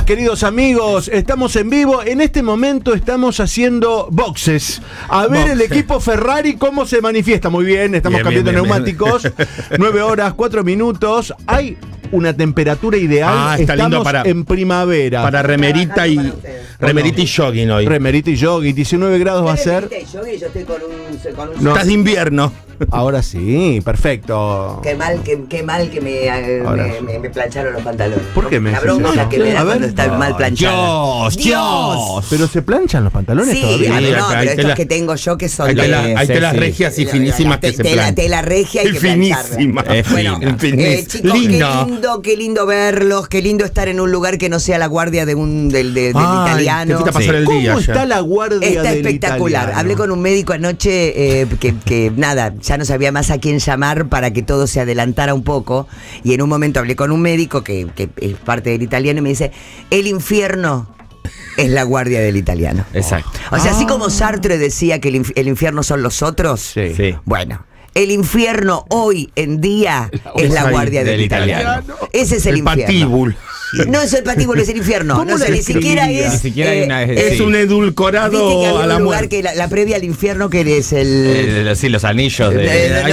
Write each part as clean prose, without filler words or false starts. días, queridos amigos. Estamos en vivo. En este momento estamos haciendo boxes. A ver el equipo Ferrari cómo se manifiesta. Muy bien, estamos cambiando neumáticos. 9 horas, 4 minutos. Hay una temperatura ideal. Estamos lindo para, en primavera. Para remerita y remerita y jogging hoy. Remerita y jogging. 19 grados va a ser. Yo estoy con un no. Estás de invierno. Ahora sí, perfecto. Qué mal que me plancharon los pantalones. ¿Por qué me? La bronca que me da cuando están mal planchados. ¡Dios! Pero se planchan los pantalones todavía. Sí, no, pero estos que tengo yo que son de... Hay telas regias y finísimas que se planchan. Tela regia y finísima. Bueno, chicos, qué lindo verlos. Qué lindo estar en un lugar que no sea la guardia del italiano. ¿Cómo está la guardia del italiano? Está espectacular. Hablé con un médico anoche que nada... Ya no sabía más a quién llamar para que todo se adelantara un poco. Y en un momento hablé con un médico que es parte del italiano y me dice: el infierno es la guardia del italiano. Exacto. O sea, así como Sartre decía que el infierno son los otros. Sí. Bueno, el infierno hoy en día es la guardia del italiano. Ese es el infierno. Patíbulo. No es el patíbulo, es el infierno. No sé, ni siquiera es un edulcorado a la muerte. Que la previa al infierno, que es el... Sí, los anillos. Hay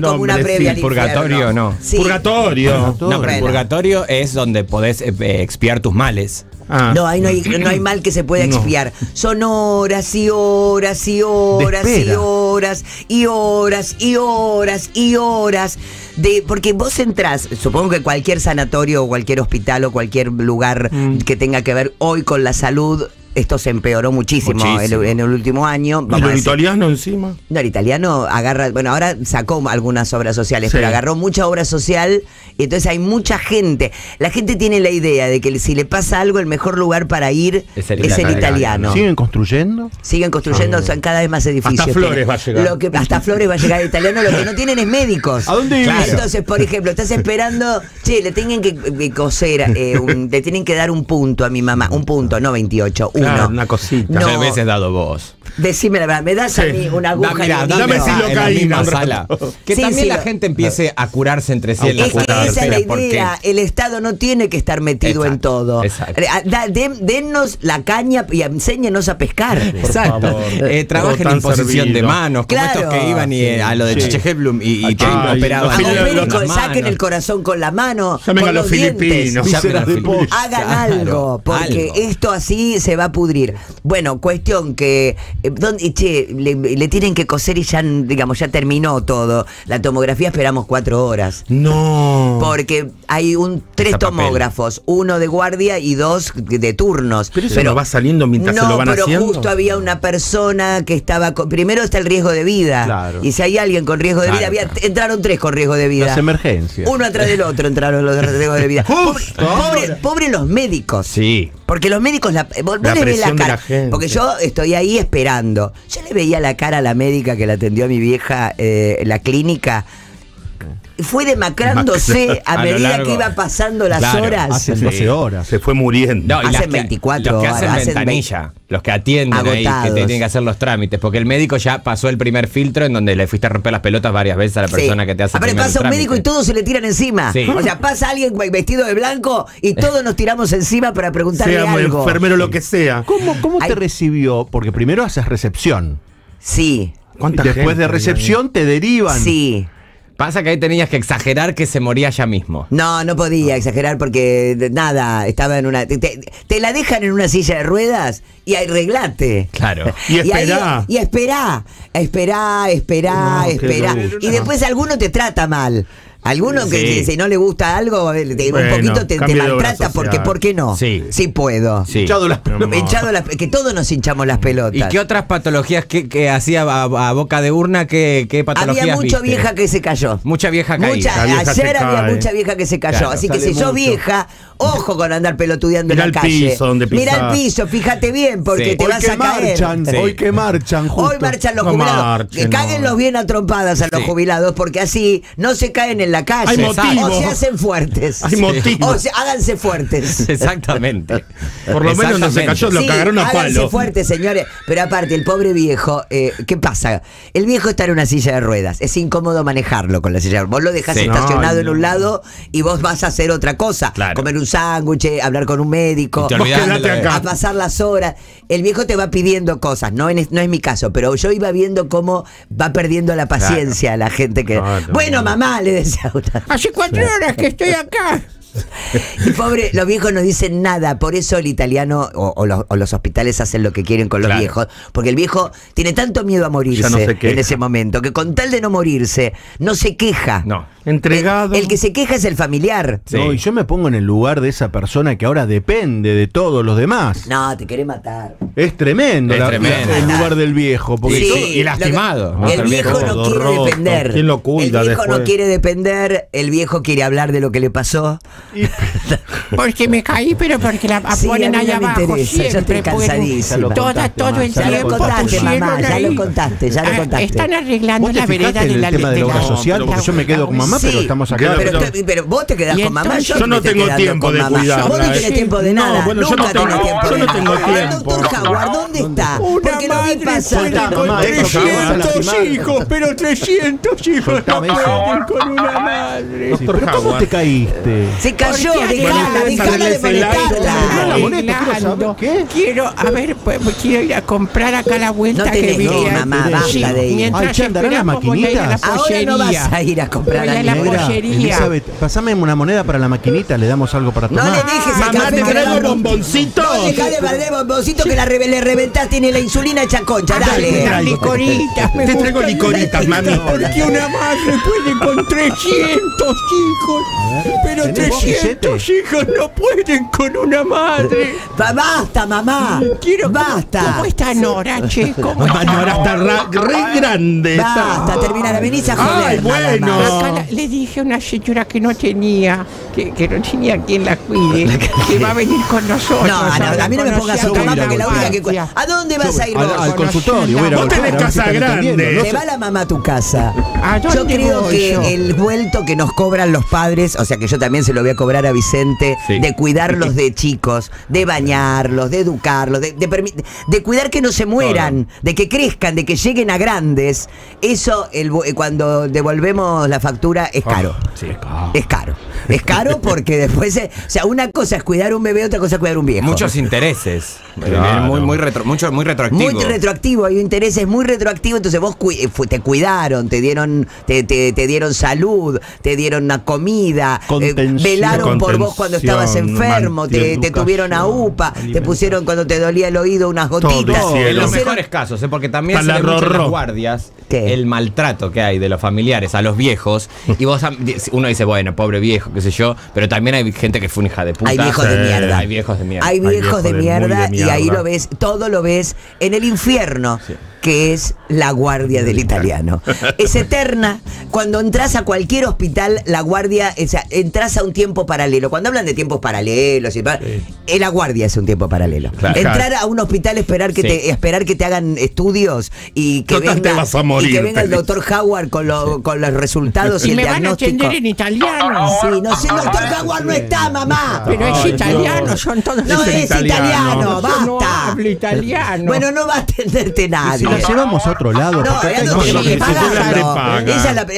como una previa al infierno. Purgatorio, no. Sí. Purgatorio. No, pero el purgatorio es donde podés expiar tus males. No, ahí no hay mal que se pueda expiar. Son horas y horas y horas y horas y horas y horas y horas de... Porque vos entrás, supongo que cualquier sanatorio o cualquier hospital o cualquier lugar que tenga que ver hoy con la salud... Esto se empeoró muchísimo. En el último año. Y el italiano encima. No, el italiano agarra... Bueno, ahora sacó algunas obras sociales, pero agarró mucha obra social. Y entonces hay mucha gente. La gente tiene la idea de que si le pasa algo, el mejor lugar para ir es el italiano. ¿Siguen construyendo? Siguen construyendo, son cada vez más edificios. Hasta Flores va a llegar. Hasta Flores va a llegar el italiano. Lo que no tienen es médicos. ¿A dónde vivís? Entonces, por ejemplo, estás esperando... Che, le tienen que coser, le tienen que dar un punto a mi mamá. Un punto, no 28. Claro, una cosita. No. Me habéis dado vos. Decime la verdad, me das a mí una aguja. Dame silocaína. Que también la gente empiece a curarse entre sí. Es que esa es la idea. El Estado no tiene que estar metido en todo. Dennos la caña y enséñenos a pescar. Exacto. Trabajen en posición de manos. Como estos que iban a lo de Cheche Heblum y que operaban. Saquen el corazón con la mano. Llamen a los filipinos. Hagan algo. Porque esto así se va a pudrir. Bueno, cuestión que... le tienen que coser y ya, digamos, ya terminó todo. La tomografía esperamos 4 horas. No. Porque hay tres tomógrafos, uno de guardia y 2 de turnos. Pero eso no va saliendo mientras se lo van haciendo. Justo había una persona que estaba... Primero está el riesgo de vida. Claro. Y si hay alguien con riesgo de vida, entraron 3 con riesgo de vida. Las emergencias. Uno atrás del otro entraron los de riesgo de vida. Pobre los médicos. Sí. Porque los médicos... vos le ves la cara. Porque yo estoy ahí esperando. Yo le veía la cara a la médica que la atendió a mi vieja en la clínica. Fue demacrándose a medida que iba pasando las horas. Hace 12 horas. Se fue muriendo. No, hacen 24 horas. Los que hacen ventanilla, los que atienden agotados. Ahí, que tienen que hacer los trámites. Porque el médico ya pasó el primer filtro en donde le fuiste a romper las pelotas varias veces a la persona que te hace el trámite. Pero pasa un médico y todos se le tiran encima. Sí. O sea, pasa alguien vestido de blanco y todos nos tiramos encima para preguntarle algo. Enfermero, lo que sea. ¿Cómo te recibió? Porque primero haces recepción. Sí. Después de recepción te derivan. Sí. Pasa que ahí tenías que exagerar que se moría ya mismo. No podía exagerar porque nada, estaba en una... Te la dejan en una silla de ruedas y arreglate. Claro. Y esperá. Y esperá. Esperá. Y después alguno te trata mal. Alguno que si no le gusta algo, un poquito te maltrata porque ¿por qué no? Sí puedo. Sí. Hinchado las pelotas. Que todos nos hinchamos las pelotas. ¿Y qué otras patologías que hacía a boca de urna? ¿Qué patologías había? Mucha vieja que se cayó. Mucha vieja caída. Ayer había mucha vieja que se cayó. Así que si sos vieja, ojo con andar pelotudeando en la calle. Mirá el piso, fíjate bien porque te vas a caer. Hoy que marchan, justo. Hoy marchan los jubilados. Cáguenlos bien a trompadas a los jubilados porque así no se caen en en la calle. Hay motivos. O se hacen fuertes. Hay motivos. O sea, háganse fuertes. Exactamente. Por lo menos no se cayó, lo cagaron a palo. Háganse fuertes, señores. Pero aparte, el pobre viejo, ¿qué pasa? El viejo está en una silla de ruedas. Es incómodo manejarlo con la silla de ruedas. Vos lo dejás estacionado en un lado y vos vas a hacer otra cosa. Claro. Comer un sándwich, hablar con un médico, a pasar las horas. El viejo te va pidiendo cosas. No es mi caso, pero yo iba viendo cómo va perdiendo la paciencia la gente que... Bueno, mamá, le decía una... Hace 4 horas que estoy acá. Y pobre, los viejos no dicen nada. Por eso el italiano o los hospitales hacen lo que quieren con los viejos. Porque el viejo tiene tanto miedo a morirse en ese momento, que con tal de no morirse, no se queja. No. Entregado. El que se queja es el familiar. Sí. No, y yo me pongo en el lugar de esa persona que ahora depende de todos los demás. No, te querés matar. Es tremendo, el lugar del viejo. Porque y lastimado. El viejo no quiere depender. ¿Quién lo cuida? El viejo no quiere depender. El viejo quiere hablar de lo que le pasó. Porque me caí, pero porque la ponen allá abajo. Siempre todo el tiempo. Ya lo contaste. Están arreglando la vereda de la obra social. Porque yo me quedo con mamá, pero estamos acá. Pero vos te quedás con mamá. Yo no tengo tiempo de cuidar. Vos no tenés tiempo de nada. Yo no tengo tiempo. Doctor Howard, ¿dónde está? Porque lo vi pasar. 300 hijos, pero 300 hijos no pueden con una madre. Pero ¿cómo te caíste? Se cayó, dejala de molestarla. Quiero ir a comprar acá la vuelta que viene. Mamá, basta de ir. Ahora no vas a ir a comprar a la pollería. Elizabeth, pasame una moneda para la maquinita, le damos algo para tomar. No le dejes el café, que era bomboncito. No dejá de perder bomboncito, que le reventás, tiene la insulina hecha concha, dale. Te traigo licoritas, mami. Porque una madre puede con 300 hijos, pero 300 hijos no pueden con una madre. Basta, mamá. Basta. ¿Cómo está Nora, che? Mamá, Nora está re grande. Basta, termina la venís a joder. Ay, bueno. Acá le dije a una señora que no tenía, quien la cuide, que va a venir con nosotros. No, a mí no me pongas otra mamá, que la única que cuida. ¿A dónde vas a ir vos? Al consultorio. Vos tenés casa grande. Te va la mamá a tu casa. Yo creo que el vuelto que nos cobran los padres, o sea que yo también se lo voy a cobrar a Vicente, de cuidarlos de chicos, de bañarlos, de educarlos, de cuidar que no se mueran, de que crezcan, de que lleguen a grandes. Eso, cuando devolvemos la factura, es caro. Es caro porque después, o sea, una cosa es cuidar un bebé, otra cosa es cuidar un viejo. Muchos intereses. Claro. Muy retroactivo. Muy retroactivo, hay intereses muy retroactivos. Entonces vos te cuidaron, te dieron salud, te dieron una comida, velaron por vos cuando estabas enfermo, te tuvieron a UPA, te pusieron cuando te dolía el oído unas gotitas. Sí, en los mejores casos, porque también se mucho en las guardias el maltrato que hay de los familiares a los viejos. Y uno dice, bueno, pobre viejo, qué sé yo, pero también hay gente que fue una hija de puta. Hay viejos de mierda. Hay viejos de mierda. Hay viejos de mierda, y ahí lo ves, todo lo ves en el infierno. Sí. Que es la guardia del italiano. Es eterna. Cuando entras a cualquier hospital, la guardia, o sea, entras a un tiempo paralelo. Cuando hablan de tiempos paralelos, la guardia es un tiempo paralelo. Claro, entrar a un hospital, esperar que te hagan estudios y que venga el doctor Howard con los resultados y el diagnóstico. Me van a atender en italiano. Sí, no sé, el doctor Howard no está, mamá. Pero es italiano, son todos. No es italiano, basta. No hablo italiano. Bueno, no va a atenderte nadie. Nos llevamos a otro lado.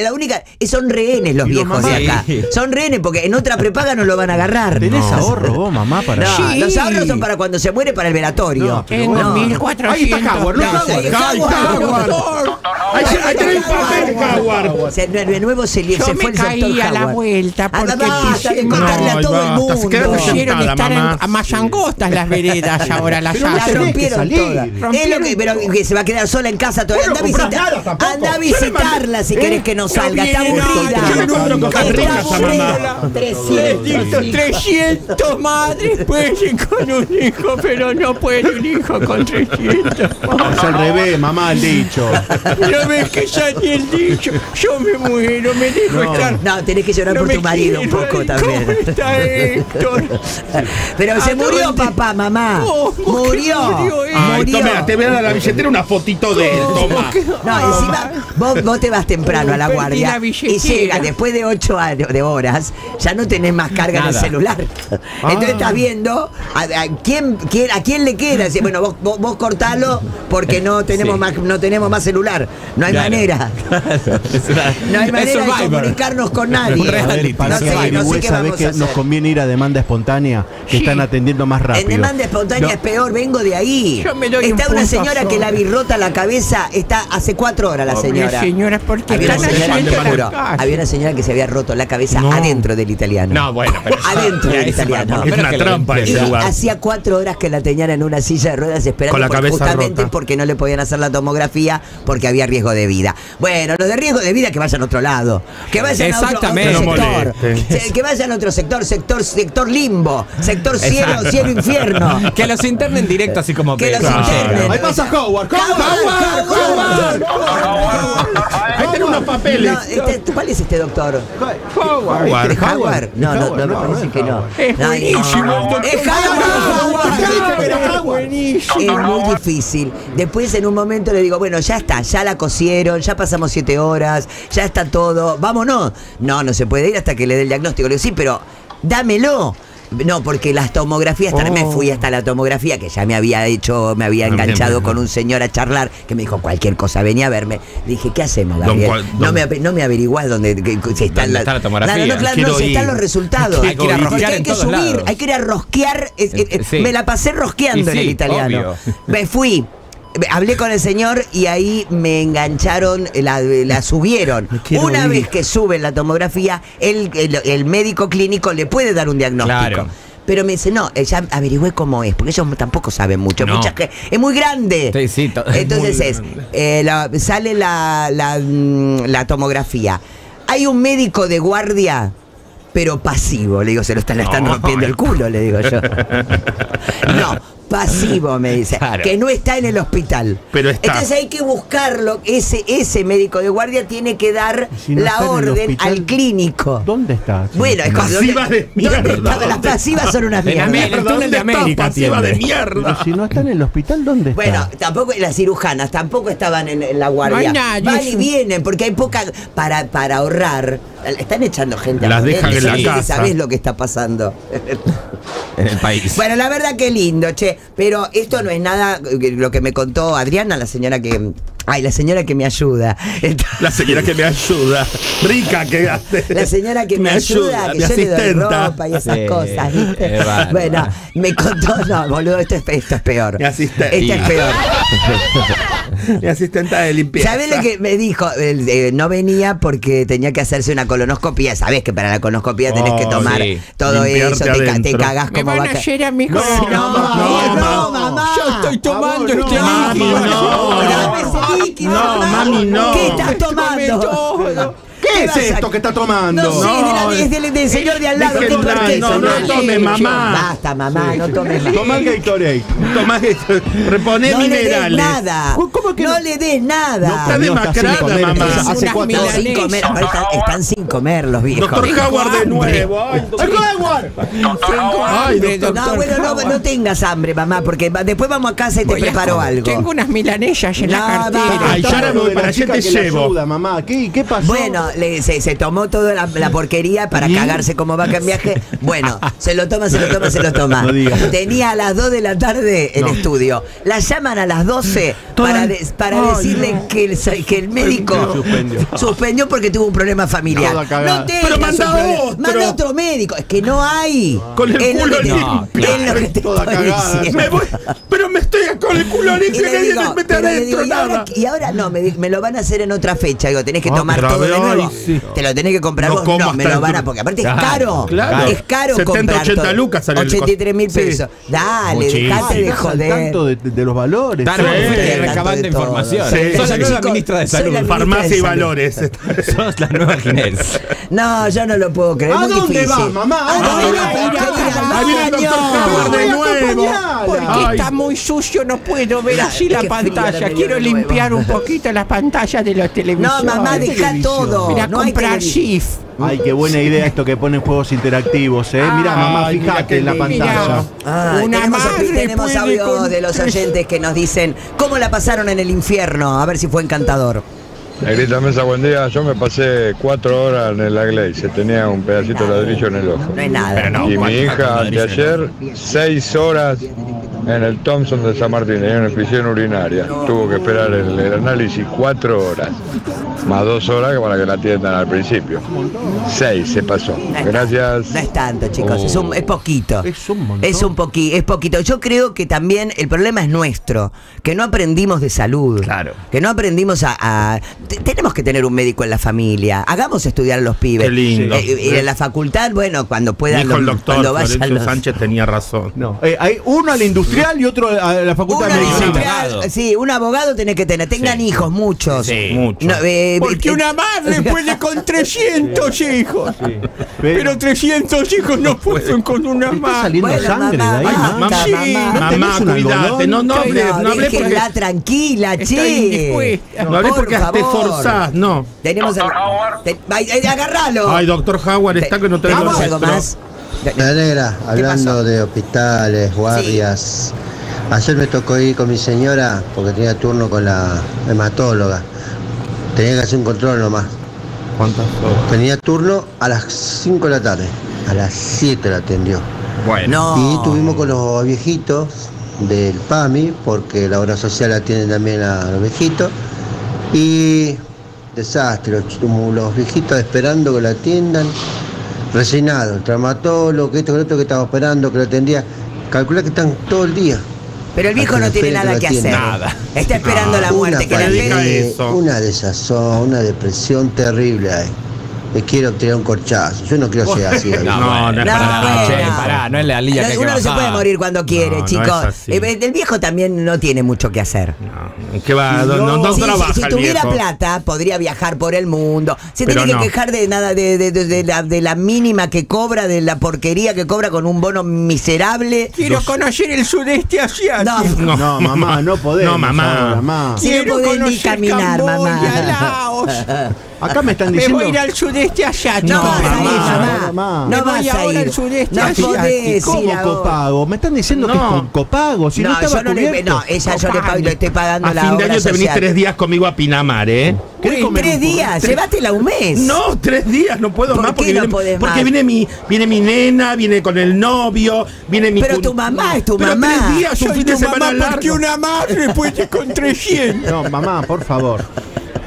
La única. Son rehenes los viejos de acá. Son rehenes porque en otra prepaga no lo van a agarrar. ¿Tenés ahorro vos, mamá? Los ahorros son para cuando se muere, para el velatorio. Ahí está Howard. Ahí tenés un papel, Howard. De nuevo se fue el caí a la vuelta porque quisieron contarle a todo el mundo. Quisieron estar más angostas las veredas ahora. Las rompieron todas. Pero que se va a quedar sola en casa todavía. Anda a visitarla si querés que no salga. Está aburrida. 300 madres pueden con un hijo, pero no puede un hijo con 300. Es al revés, mamá, el dicho. No ves que ya ni el dicho. Yo me muero, me dejo estar. No, tenés que llorar por tu marido un poco también. ¿Cómo está Héctor? Pero se murió papá, mamá. Murió. Te voy a dar la billetera, una fotito. billetito de él, toma. No, encima vos te vas temprano a la guardia y llega después de 8 horas, ya no tenés más carga en el celular. Entonces estás viendo a quién le queda. Bueno, vos cortalo porque no tenemos más, no tenemos más celular. No hay manera. No hay manera de comunicarnos con nadie. ¿Sabés que nos conviene ir a demanda espontánea? Que están atendiendo más rápido. En demanda espontánea es peor, vengo de ahí. Está una señora que la birrota la cabeza, está hace 4 horas la señora. Había una señora que se había roto la cabeza adentro del italiano. No, bueno, pero adentro del italiano. Es una trampa ese lugar. Hacía 4 horas que la tenían en una silla de ruedas esperando justamente porque no le podían hacer la tomografía porque había riesgo de vida. Bueno, los de riesgo de vida que vayan a otro lado. Que vayan a otro sector. Que vayan a otro sector, sector limbo, sector cielo, infierno. Que los internen directo así como que los internen. Ahí pasa Howard. Ahí tiene unos papeles. ¿Cuál es este doctor? Howard. No, me parece que no. Es buenísimo. Es Howard. Es muy difícil. Después en un momento le digo, bueno, ya está, ya la cosieron, ya pasamos 7 horas, ya está todo, vámonos. No se puede ir hasta que le dé el diagnóstico. Le digo, sí, pero dámelo. No, porque las tomografías, me fui hasta la tomografía, que ya me había enganchado con un señor a charlar, que me dijo cualquier cosa, venía a verme. Le dije, ¿qué hacemos, Gabriel? No me averiguás dónde están las tomografías. Están los resultados. Hay que subir, hay que ir a rosquear. Me la pasé rosqueando en el italiano. Obvio. Me fui. Hablé con el señor y ahí me engancharon, la subieron. Una vez que suben la tomografía, el médico clínico le puede dar un diagnóstico. Claro. Pero me dice, no, ya averigüé cómo es, porque ellos tampoco saben mucho. No. Es muy grande. Sí, entonces sale la tomografía. Hay un médico de guardia, pero pasivo. Le digo, la están rompiendo el culo, le digo yo. No. Pasivo, me dice, que no está en el hospital. Pero está. Entonces hay que buscarlo. Ese médico de guardia tiene que dar la orden al clínico. ¿Dónde está? Bueno, es pasiva de mierda. Las pasivas son unas mierdas. ¿Dónde está pasiva de mierda? Pero si no está en el hospital, ¿dónde está? Bueno, tampoco las cirujanas tampoco estaban en la guardia. Van y vienen, porque hay poca para ahorrar. Están echando gente a la casa. Las dejan en la casa. Sabés lo que está pasando en el país. Bueno, la verdad que lindo, che. Pero esto no es nada lo que me contó Adriana, la señora que me ayuda. La señora que me ayuda. Rica que gaste. La señora que me ayuda, que yo le doy ropa y esas cosas, ¿viste? Bueno, me contó, no, boludo, esto es peor. Mi asistente. Esto es peor. Mi asistente de limpieza. ¿Sabés lo que me dijo? No venía porque tenía que hacerse una colonoscopía. Sabés que para la colonoscopía tenés que tomar todo eso, te cagás como vaca. ¿Me van a hacer a mi corazón? No, mamá. Yo estoy tomando este líquido. No, mami, no. ¿Qué estás tomando? ¿Qué es esto que está tomando? No, es del señor de al lado. No tomes, mamá. Basta, mamá, no tomes más. Tomá Gatorade. Reponé minerales. No le des nada. No está demacrada, mamá. Hace 4 o 5 meses. Están sin comer los viejos. Doctor Howard de nuevo. No, bueno, no tengas hambre, mamá, porque después vamos a casa y te preparo algo. Tengo unas milanesas en la cartera. Ya ahora voy para allá, te llevo. Mamá, ¿qué pasó? Bueno, se tomó toda la porquería para cagarse como vaca en viaje. Bueno, se lo toma. Tenía a las 2 de la tarde el estudio. La llaman a las 12 para decirle que el médico suspendió porque tuvo un problema familiar. Pero manda otro médico. Es que no hay. Con el culo limpio. Pero me estoy con el culo limpio y nadie me mete adentro nada. Y ahora no, me lo van a hacer en otra fecha. Digo, tenés que tomar todo de nuevo. Te lo tenés que comprar vos. No, me lo van a... Porque aparte es caro. Es caro comprar 80 lucas. 83.000 pesos. Dale, dejate de joder. Tanto de los valores. Recabando información. Sos la nueva ministra de Salud. Farmacia y Valores. Sos la nueva Ginés. No, yo no lo puedo creer. ¿A dónde va, mamá? ¿A dónde va? Ahí viene el doctor Howard de nuevo. Porque está muy sucio. No puedo ver así la pantalla. Quiero limpiar un poquito las pantallas de los televisores. No, mamá, dejá todo. a comprar Shift. Ay, qué buena idea esto que ponen juegos interactivos, ¿eh? Mirá, mamá, fíjate en la pantalla. Tenemos audio de los oyentes que nos dicen cómo la pasaron en el infierno. A ver si fue encantador. Negrita Mesa, buen día. Yo me pasé 4 horas en el Agley. Se tenía un pedacito de ladrillo en el ojo. No es nada. Y mi hija, anteayer, 6 horas en el Thompson de San Martín. Tenía una infección urinaria. Tuvo que esperar el análisis 4 horas. Más 2 horas para que la atiendan al principio. 6 se pasó. Gracias. No es tanto, chicos. Oh. Es poquito. Es un montón. Es poquito. Yo creo que también el problema es nuestro. Que no aprendimos de salud. Claro. Que no aprendimos a tenemos que tener un médico en la familia. Hagamos estudiar a los pibes. Qué lindo. Y en la facultad, bueno, cuando puedan. Dijo el doctor Florencio Sánchez tenía razón. No. Hay uno al industrial y otro a la facultad de medicina. Sí, un abogado tenés que tener. Tengan hijos, muchos. Sí, muchos. No, porque una madre puede con 300 hijos. Sí, pero 300 hijos no pueden con una madre. Está saliendo sangre de ahí. Mamá, cuidate. No hables porque... Tranquila, che. No hables porque te forzás. No. Doctor Howard. Agarralo. Ay, doctor Howard, está que no tenemos algo más. La negra, hablando de hospitales, guardias. Ayer me tocó ir con mi señora porque tenía turno con la hematóloga. Tenía que hacer un control nomás. ¿Cuántas horas? Tenía turno a las 5 de la tarde. A las 7 la atendió. Bueno. Y estuvimos con los viejitos del PAMI, porque la obra social atiende también a los viejitos. Y desastre, los viejitos esperando que la atiendan. Resignado, el traumatólogo, que esto, que otro que estaba esperando, que lo atendía. Calculá que están todo el día. Pero el viejo no tiene nada que hacer. Nada. Está esperando la muerte. Que una desazón, una depresión terrible hay. Me quiero tirar un corchazo. Yo no quiero ser así. No es para nada. No es la liga que uno no se puede morir cuando quiere, chicos. El viejo también no tiene mucho que hacer. ¿Qué va? No trabaja. Si tuviera plata, podría viajar por el mundo. Se tiene que quejar de nada, de la mínima que cobra, de la porquería que cobra con un bono miserable. Quiero conocer el sudeste asiático. No, mamá, no podés. No, mamá. Quiero poder caminar, mamá. Acá me están diciendo. Me voy a ir al sudeste asiático. No, mamá. No voy ahora al sudeste asiático. ¿Cómo copago? Me están diciendo que es con copago. Si no, estaba cubierto. No, ella yo le estoy pagando la obra social. A fin de año te venís 3 días conmigo a Pinamar, ¿eh? Uy, 3 días, llévatela un mes. No, 3 días, no puedo más porque viene mi nena, viene con el novio, viene mi... Pero tu mamá es tu mamá. 3 días, un fin de semana largo. Porque una madre puede con 300. No, mamá, por favor.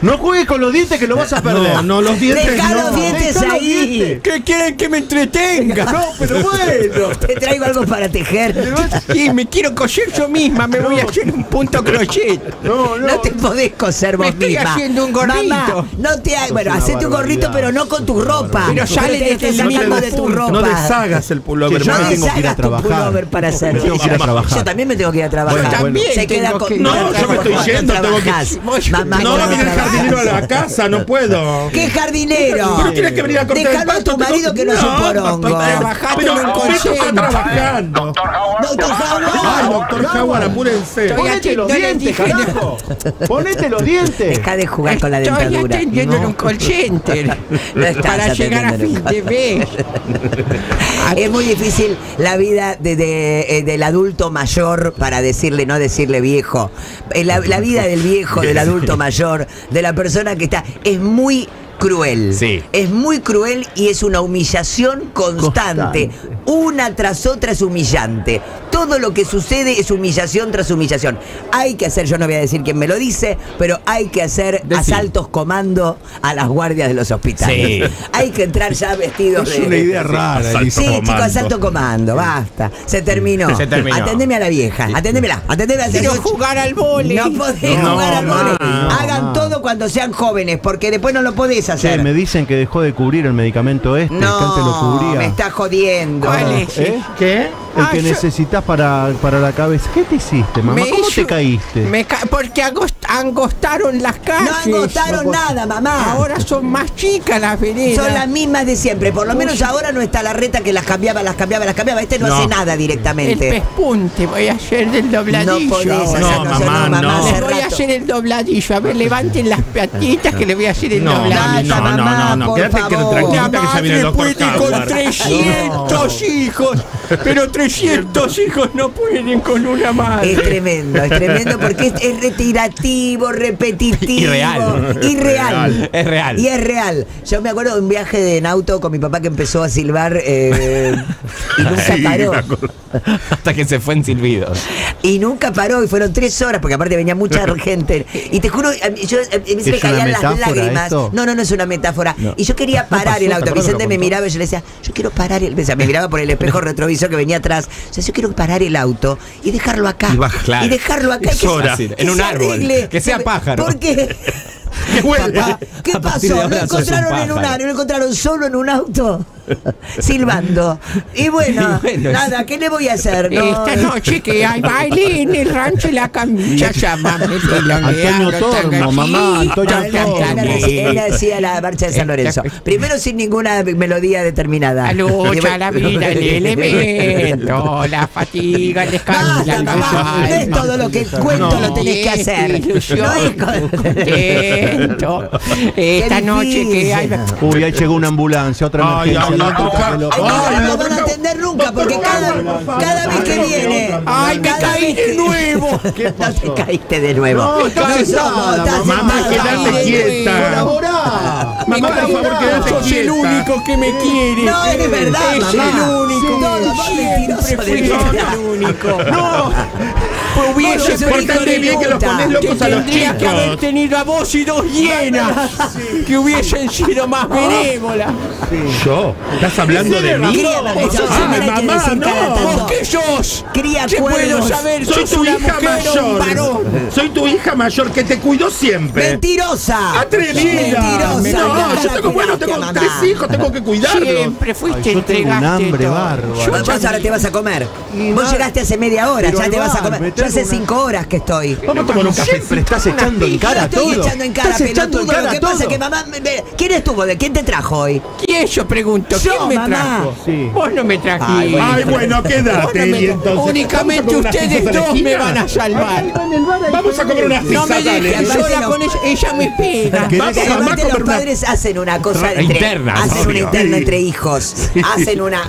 No juegues con los dientes que lo vas a perder. No, los dientes. Dejá los dientes ahí. ¿Qué quieren que me entretenga? No, pero bueno. Te traigo algo para tejer. Sí, me quiero coser yo misma. Me voy a hacer un punto crochet. No te podés coser vos misma. Me estoy haciendo un gorrito. Bueno, hacete un gorrito, pero no con tu ropa. Pero sale de tu ropa. No deshagas el pullover. No deshagas tu pullover para hacer. Yo también me tengo que ir a trabajar. Se queda con... No, yo me estoy yendo. No, no me jardinero a la casa, no puedo. ¿Qué jardinero? Pero tienes que venir a cortar el pasto. A tu marido que no es un porongo. Pero trabajando. Doctor Howard. Ay, doctor Howard, apúrense. Ponete los dientes, carajo. Ponete los dientes. Deja de jugar con la dentadura. Estoy atendiendo en un call center. Para llegar a fin de mes. Es muy difícil la vida del adulto mayor para decirle, no decirle viejo. La vida del viejo, del adulto mayor... de la persona que está, es muy cruel. Sí. Es muy cruel y es una humillación constante. Una tras otra es humillante. Todo lo que sucede es humillación tras humillación. Hay que hacer, yo no voy a decir quién me lo dice, pero hay que hacer asaltos comando a las guardias de los hospitales. Sí. Hay que entrar ya vestidos de... Es una idea rara. Asalto comando. Chicos, asalto comando, basta. Se terminó. Se terminó. Atendeme a la vieja, atendeme a la señora. Quiero jugar al vóley. No podés jugar al vóley. Hagan todo cuando sean jóvenes, porque después no lo podés hacer. Sí, me dicen que dejó de cubrir el medicamento este, que antes lo cubría. Me está jodiendo. ¿Qué? el que necesitas para la cabeza. ¿Qué te hiciste, mamá? ¿Cómo te caíste? Porque angostaron las calles. No angostaron nada, mamá. Ahora son más chicas las veredas. Son las mismas de siempre. Por lo menos ahora no está la reta que las cambiaba, las cambiaba, las cambiaba. Este no hace nada directamente. El pespunte voy a hacer del dobladillo. No podés hacer, no, mamá, no. Les voy a hacer el dobladillo. A ver, levanten las patitas que le voy a hacer el dobladillo. No. Quédate tranquila que ya viene el doctor Howard. 300 hijos, pero 300 hijos no pueden con una madre. Es tremendo porque es retirativo, repetitivo, irreal. Es real. Y es real. Yo me acuerdo de un viaje en auto con mi papá que empezó a silbar y nunca paró. Hasta que se fue en silbido. Y nunca paró, y fueron 3 horas, porque aparte venía mucha gente. Y te juro, yo me caían las lágrimas. ¿Esto? No es una metáfora. No. Y yo quería parar el auto. Vicente me miraba y yo le decía, yo quiero parar el... me miraba por el espejo retrovisor que venía atrás. O sea, yo quiero parar el auto y dejarlo acá. Y dejarlo acá. Es hora, en un árbol. Que sea pájaro. Porque... Papá, ¿qué pasó? ¿Lo encontraron en un área? ¿Lo encontraron solo en un auto? Silbando. Y bueno, nada, ¿qué le voy a hacer? No. Esta noche que hay baile en el rancho y la camilla llamamos. Antonio Tormo, mamá, Antonio Tormo. Él hacía la marcha de San Lorenzo. Primero sin ninguna melodía determinada. La lucha, la vida, el elemento, la fatiga, el descanso. No es todo lo que cuento lo tenés que hacer. Esta noche que hay... Uy, ahí llegó una ambulancia, otra emergencia. No van a atender nunca, porque cada vez que viene... ¡Ay, me caí de nuevo! No te caíste de nuevo. No, mamá, quédate quieta. Mamá, por favor, quédate quieta. Sos el único que me quiere. No, es verdad, mamá. Es el único. No, hubiese portarte bien que los ponés locos a los chicos. Que haber tenido a vos y 2 hienas que hubiesen sido más benévolas. ¿Yo? ¿Estás hablando de mí? Mamá, no. ¿Vos qué sos? ¿Qué puedo saber? Soy tu hija mayor. Soy tu hija mayor que te cuidó siempre. ¡Mentirosa! ¡Atrevida! No, yo tengo, bueno, tengo 3 hijos, tengo que cuidarlos. Siempre fuiste, entregaste todo. Vos ahora te vas a comer. Vos llegaste hace media hora, ya te vas a comer. Yo hace 5 horas que estoy. Vamos a tomar un café. Pero estás echando en cara todo. Estoy echando en cara, pelotudo. Lo que pasa es que mamá... ¿Quién estuvo? ¿De quién te trajo hoy? ¿Quién? Yo pregunto. ¿Quién me trajo? Vos no me trajiste. Ay, bueno, quédate. Únicamente ustedes 2 me van a salvar. Vamos a comer una pizza. No me dejes sola con ella. Ella me espera. Los padres hacen una cosa interna. Hacen una interna entre hijos. Hacen una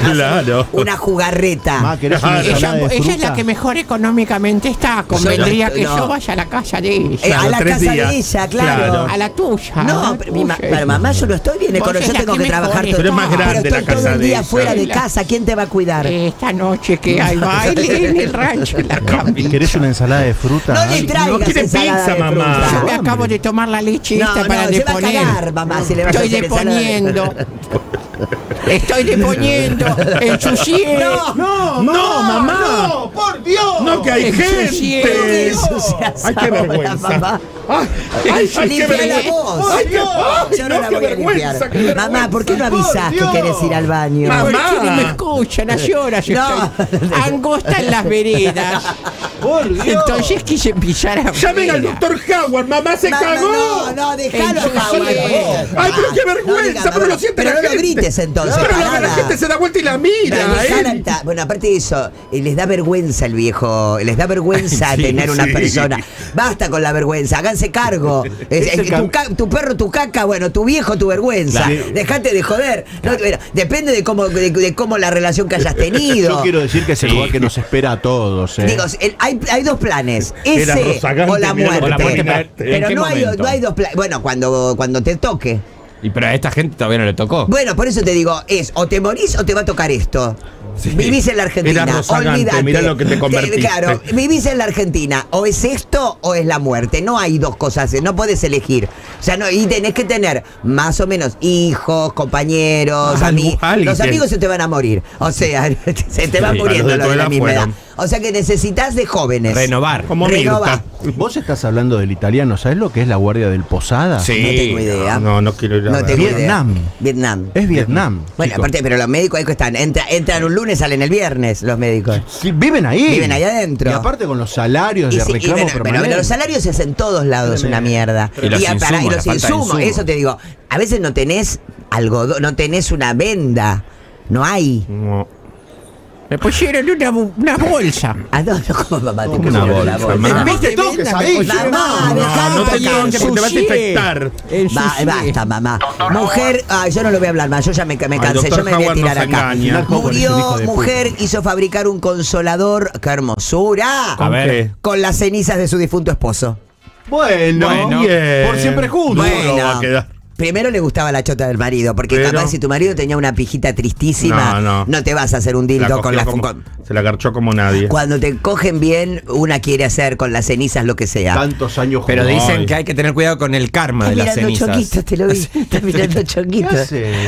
jugarreta. Ella es la que mejor económicamente está. Convendría que yo vaya a la casa de ella. A la casa de ella, claro. A la tuya. No, pero mamá, yo no estoy bien económico. Yo tengo que trabajar todo el día. Pero es más grande la casa de ella. Pero estoy todo el día fuera de casa. ¿Quién te va a cuidar? Esta noche que hay baile en el rancho, en la camilla. ¿Querés una ensalada de fruta? No le traigas ensalada de fruta. Yo me acabo de tomar la leche esta para deponer. Mamá, si le vas estoy deponiendo. Estoy deponiendo el chuchier. No, mamá. No, por Dios. No, que hay el gente. Hay que vergüenza. Ay, qué vergüenza. Qué vergüenza. Mamá, ¿por qué no avisás que querés ir al baño? Mamá, ¿por qué no me escuchan? Hace horas estoy angosta en las veredas. Por Dios. Entonces quise pisar a... Llamen al doctor Howard, mamá se cagó. No, dejalo, Howard. Ay, pero qué vergüenza, pero lo siente la gente. Pero no grites entonces. Pero la gente se da vuelta y la mira. Bueno, aparte de eso, les da vergüenza el viejo. Les da vergüenza tener una persona. Basta con la vergüenza, háganse cargo. Tu perro, tu caca, bueno, tu viejo, tu vergüenza. Dejate de joder. Depende de cómo la relación que hayas tenido. Yo quiero decir que es el lugar que nos espera a todos. Digo, hay 2 planes. Ese o la muerte. Pero no hay 2 planes. Bueno, cuando te toque. Y pero a esta gente todavía no le tocó. Bueno, por eso te digo, es o te morís o te va a tocar esto. Sí. Vivís en la Argentina, olvídate. Mirá lo que te convertiste. Claro, vivís en la Argentina, o es esto o es la muerte. No hay 2 cosas, no podés elegir. O sea, no, y tenés que tener más o menos hijos, compañeros, amigos. Los amigos se te van a morir. O sea, se te van muriendo los de la misma edad. O sea que necesitas de jóvenes. Renovar. Como Mirta. Vos estás hablando del italiano. ¿Sabes lo que es la Guardia del Posada? Sí. No tengo idea. No, no quiero ir a ver. Vietnam. Vietnam. Es Vietnam. Bueno, chicos, aparte, pero los médicos ahí están. Entran un lunes, salen el viernes los médicos. Sí, viven ahí. Viven ahí adentro. Y aparte con los salarios de reclamo permanente. Pero los salarios se hacen en todos lados una mierda. Y los insumos. Eso te digo. A veces no tenés algodón, no tenés una venda. No hay. No. Me pusieron una bolsa. ¿A dónde? ¿Cómo, mamá? ¿Te pusieron una bolsa? ¿Viste todo que sabés? Mamá, no te cantes porque te vas a infectar. Basta, mamá. Mujer, yo no lo voy a hablar más, yo ya me cansé, yo me voy a tirar acá. Murió mujer, hizo fabricar un consolador. ¡Qué hermosura! A ver. Con las cenizas de su difunto esposo. Bueno, por siempre juntos. Bueno. Primero le gustaba la chota del marido, porque capaz si tu marido tenía una pijita tristísima, no te vas a hacer un dildo con la... Se la garchó como nadie. Cuando te cogen bien, una quiere hacer con las cenizas lo que sea. Tantos años. Pero dicen que hay que tener cuidado con el karma de las cenizas. Mirando Choquito, te lo vi. Estás mirando Choquito. ¿Qué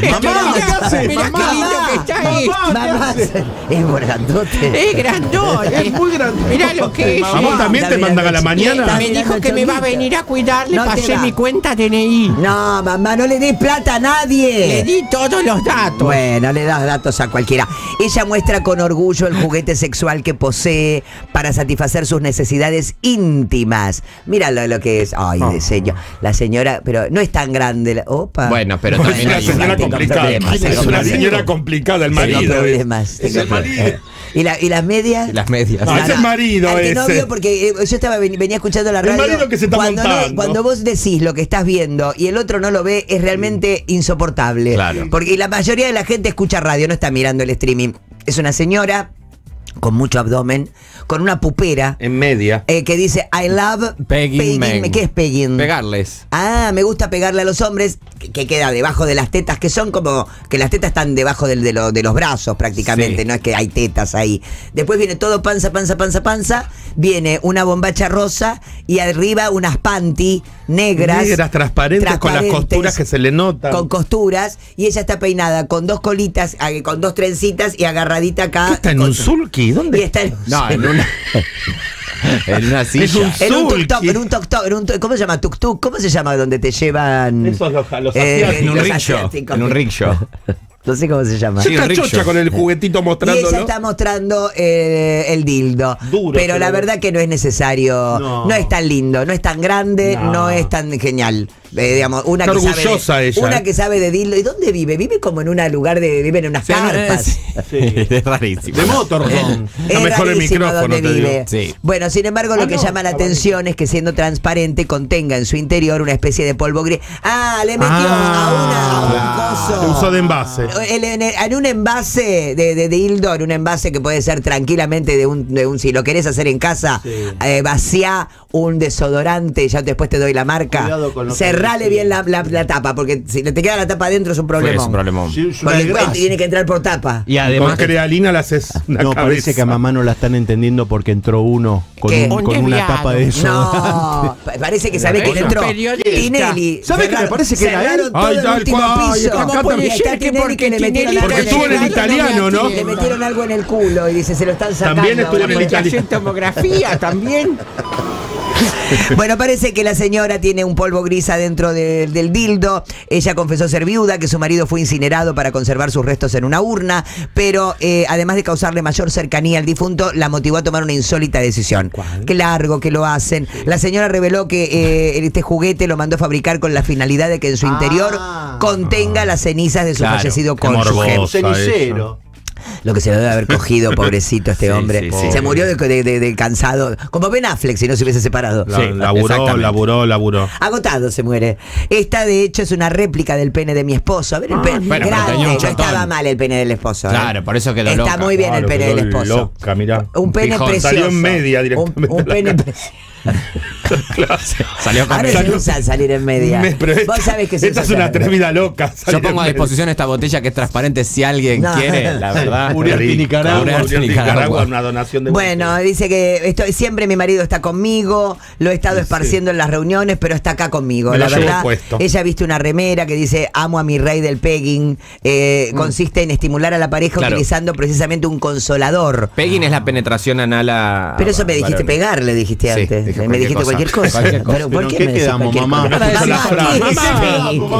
haces? Mamá, ¿qué haces? Mirá qué lindo que está ahí. Mamá, es grandote. Es grandote. Es muy grandote. Mirá lo que es. Mamá también te mandan a la mañana. Me dijo que me va a venir a cuidar, le pasé mi cuenta DNI. No, mamá. Mamá, no le dé plata a nadie. Le di todos los datos. Bueno, le das datos a cualquiera. Ella muestra con orgullo el juguete sexual que posee para satisfacer sus necesidades íntimas. Mira lo que es. Ay, diseño. La señora, pero no es tan grande. Opa. Bueno, pero también es una señora complicada. Es una señora complicada, el marido. Es el marido. ¿Y las medias? Las medias. No, es el marido ese. No vio porque yo venía escuchando la radio. El marido que se está montando. Cuando vos decís lo que estás viendo y el otro no lo ve, es realmente insoportable. Claro. Porque la mayoría de la gente escucha radio, no está mirando el streaming. Es una señora con mucho abdomen, con una pupera en media, que dice I love pegging. ¿Qué es pegging? Pegarles. Ah, me gusta pegarle a los hombres, que queda debajo de las tetas, que son como que las tetas están debajo de los brazos prácticamente, sí. No es que hay tetas ahí. Después viene todo panza, panza, panza, panza. Viene una bombacha rosa y arriba unas panty negras. Negras, transparentes, con las costuras que se le notan. Con costuras. Y ella está peinada con dos colitas, con dos trencitas y agarradita acá. ¿Qué está en un sulky? ¿Dónde? Y está en, no, en una en una silla. Es un tuk-tuk. ¿Cómo se llama? ¿Tuk-tuk? ¿Cómo se llama donde te llevan? Esos los asiáticos. En un rickshaw. No sé cómo se llama. Sí, está chocha con el juguetito mostrando. Y ella está mostrando el dildo. Duro. Pero la verdad que no es necesario. No, no es tan lindo, no es tan grande, no es tan genial. Digamos, una que orgullosa sabe ella. Una que sabe de dildo. ¿Y dónde vive? Vive como en un lugar de. Vive en unas carpas. Sí, es rarísimo. De motorhome. No, mejor el micrófono te digo. Sí. Bueno, sin embargo, lo que llama la atención es que siendo transparente contenga en su interior una especie de polvo gris. Ah, le metió a un coso. Uso de envase. En un envase de dildo, en un envase que puede ser tranquilamente de un si lo querés hacer en casa, sí. Vaciá un desodorante, ya después te doy la marca. Cerrale bien la tapa, porque si te queda la tapa adentro es un problemón. Sí, es un problemón. Sí, porque tiene que entrar por tapa. Y además, con crealina la haces. No, parece que a mamá no la están entendiendo porque entró uno con una tapa de desodorante. No, parece que sabe quién entró. Tinelli. ¿Sabe que me parece que era él? Ay, tal cual. Porque estuvo en el italiano, ¿no? Le metieron algo en el culo y dice, se lo están sacando. También estuvo en el italiano. Tomografía también. Bueno, parece que la señora tiene un polvo gris adentro del dildo. Ella confesó ser viuda, que su marido fue incinerado para conservar sus restos en una urna, pero además de causarle mayor cercanía al difunto, la motivó a tomar una insólita decisión. ¿Cuál? Qué largo que lo hacen. La señora reveló que este juguete lo mandó a fabricar con la finalidad de que en su interior contenga las cenizas de su fallecido cónyuge. Un cenicero. Lo que se le debe haber cogido, pobrecito este hombre. Sí. Se murió de cansado. Como Ben Affleck, si no se hubiese separado. Sí, laburó. Agotado se muere. Esta, de hecho, es una réplica del pene de mi esposo. A ver, el pene. Bueno, grande. No estaba mal el pene del esposo. Claro, por eso quedó loca. Está muy bien el pene del esposo. Loca, mirá. Un pene precioso. Salió en media directamente. Un pene precioso. Claro. Salió con ahora me gusta salir en media. Vos sabés que esta es una atrevida loca. Yo pongo a disposición esta botella que es transparente si alguien quiere, la verdad. Uriarte Nicaragua, una donación de. Bueno, dice que estoy, siempre mi marido está conmigo, lo he estado esparciendo en las reuniones, pero está acá conmigo. La verdad, ella ha visto una remera que dice amo a mi rey del pegging. Consiste en estimular a la pareja utilizando precisamente un consolador. Pegging es la penetración anal a. Pero eso me dijiste pegar, le dijiste antes. Me dijiste cualquier cosa. ¿Pero por qué me quedamos, mamá? Mamá,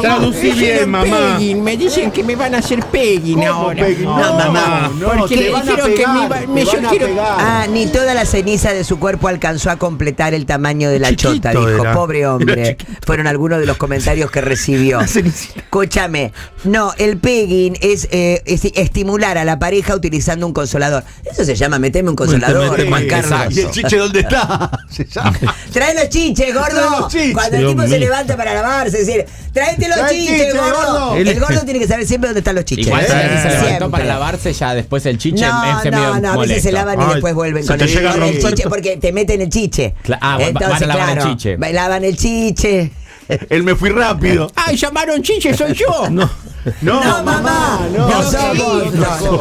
traducí bien, mamá. Me dicen que me van a hacer pegging ahora. No, mamá, porque le dijeron que me iban a pegar. Ah, ni toda la ceniza de su cuerpo alcanzó a completar el tamaño de la chota, dijo. Pobre hombre. Fueron algunos de los comentarios que recibió. Escúchame, no, el pegging es estimular a la pareja utilizando un consolador. Eso se llama meteme un consolador, Juan Carlos. ¿Y el chiche dónde está? Se llama. Trae los chiches, gordo. Los chiches. Cuando el tipo se levanta para lavarse, decir, tráete los chiches, gordo. El gordo tiene que saber siempre dónde están los chiches. Igual se levantó para lavarse, ya después el chiche no, a veces se lavan y después vuelven con el chiche porque te meten el chiche. Entonces, van a lavar el chiche. Lavan el chiche. Él me fui rápido. ¡Ay, llamaron chiche, soy yo! No. No, no, mamá, no, no somos. No.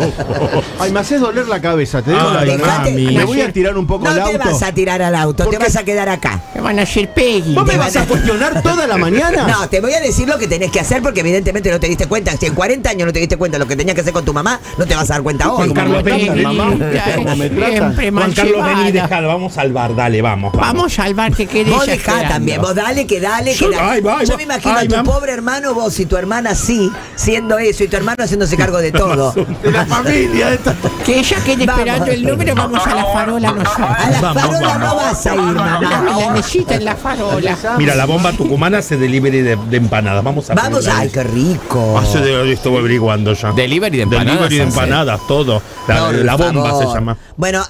Ay, me haces doler la cabeza, te digo la verdad. Me voy a tirar un poco al auto. No te vas a tirar al auto, te vas a quedar acá. Me van a hacer pegging. ¿Vos me vas a cuestionar toda la mañana? No, te voy a decir lo que tenés que hacer porque evidentemente no te diste cuenta. Si en 40 años no te diste cuenta lo que tenías que hacer con tu mamá, no te vas a dar cuenta hoy. Juan Carlos, vení, mamá. Juan Carlos, vení, dejalo, vamos al bar, dale, vamos. Vamos al bar, que querés. Vos dejá también, vos dale, que dale. Yo me imagino a tu pobre hermano, vos y tu hermana así, siendo eso, y tu hermano haciéndose cargo de todo. De la familia esta. Que ella quede esperando el número, vamos a la farola nosotros. A la farola no vas a ir, mamá. La mesita en la farola. Mira, la bomba tucumana se delivery de empanadas. Vamos a ver. Vamos, ay, qué rico. Estuve averiguando ya. Delivery de empanadas. Delivery de empanadas, todo. La bomba se llama. Bueno,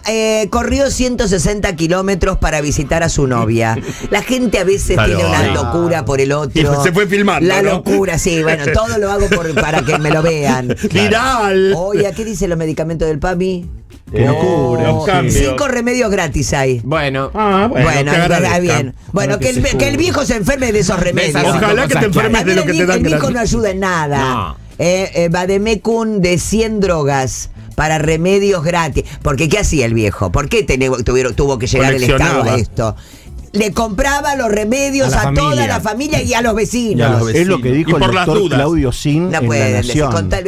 corrió 160 kilómetros para visitar a su novia. La gente a veces tiene una locura por el otro. Y se fue filmando. La locura, sí, bueno, todo lo hago para que me lo vean. Viral. Oye, ¿qué dicen los medicamentos del papi? Locura. 5 remedios gratis hay. Bueno, está bien. Bueno, que el viejo se enferme de esos remedios. Ojalá que te enfermes de lo que te dan. El viejo no ayuda en nada. Vademecum de 100 drogas para remedios gratis. Porque ¿qué hacía el viejo? ¿Por qué tuvo que llegar el Estado a esto? Le compraba los remedios a toda la familia y a los vecinos. Es lo que dijo el doctor Claudio Sin. No puede,